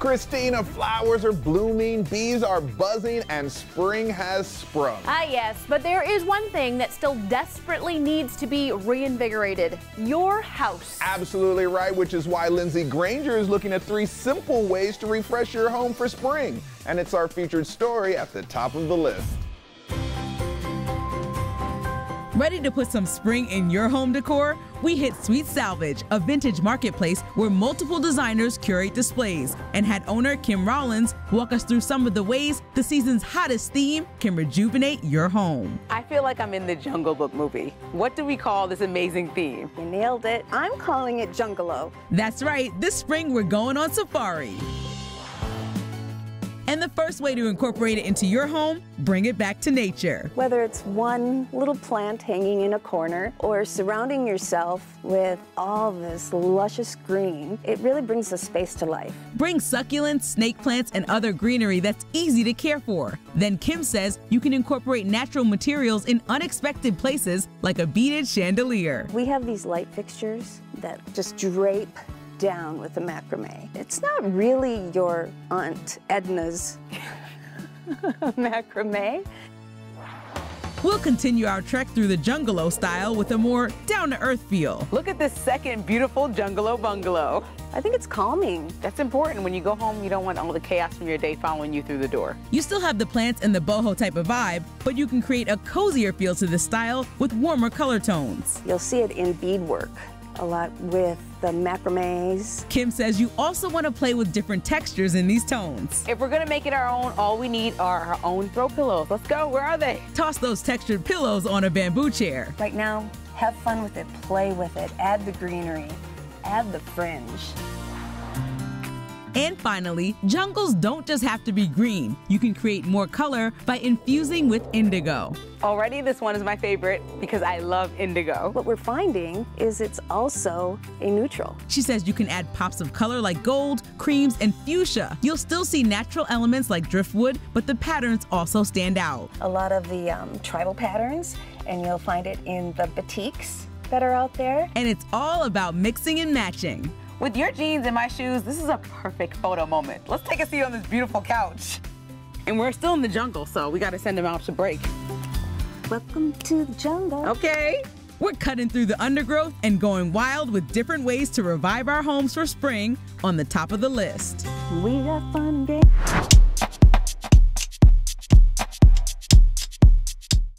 Christina, flowers are blooming, bees are buzzing, and spring has sprung. Ah, yes, but there is one thing that still desperately needs to be reinvigorated: your house. Absolutely right, which is why Lindsey Granger is looking at 3 simple ways to refresh your home for spring. And it's our featured story at the top of the list. Ready to put some spring in your home decor? We hit Sweet Salvage, a vintage marketplace where multiple designers curate displays, and had owner Kim Rawlins walk us through some of the ways the season's hottest theme can rejuvenate your home. I feel like I'm in the Jungle Book movie. What do we call this amazing theme? You nailed it. I'm calling it Jungalow. That's right. This spring, we're going on safari. And the first way to incorporate it into your home, bring it back to nature. Whether it's one little plant hanging in a corner or surrounding yourself with all this luscious green, it really brings the space to life. Bring succulents, snake plants, and other greenery that's easy to care for. Then Kim says you can incorporate natural materials in unexpected places, like a beaded chandelier. We have these light fixtures that just drape down with the macrame. It's not really your Aunt Edna's macrame. We'll continue our trek through the Jungalow style with a more down-to-earth feel. Look at this second beautiful Jungalow bungalow. I think it's calming. That's important. When you go home, you don't want all the chaos from your day following you through the door. You still have the plants and the boho type of vibe, but you can create a cozier feel to this style with warmer color tones. You'll see it in beadwork a lot with the macrames. Kim says you also want to play with different textures in these tones. If we're going to make it our own, all we need are our own throw pillows. Let's go. Where are they? Toss those textured pillows on a bamboo chair. Right now, have fun with it, play with it, add the greenery, add the fringe. And finally, jungles don't just have to be green. You can create more color by infusing with indigo. Already, this one is my favorite because I love indigo. What we're finding is it's also a neutral. She says you can add pops of color like gold, creams, and fuchsia. You'll still see natural elements like driftwood, but the patterns also stand out. A lot of the tribal patterns, and you'll find it in the batiks that are out there. And it's all about mixing and matching. With your jeans and my shoes, this is a perfect photo moment. Let's take a seat on this beautiful couch. And we're still in the jungle, so we gotta send them out to break. Welcome to the jungle. Okay. We're cutting through the undergrowth and going wild with different ways to revive our homes for spring on the top of the list. We got fun, gang.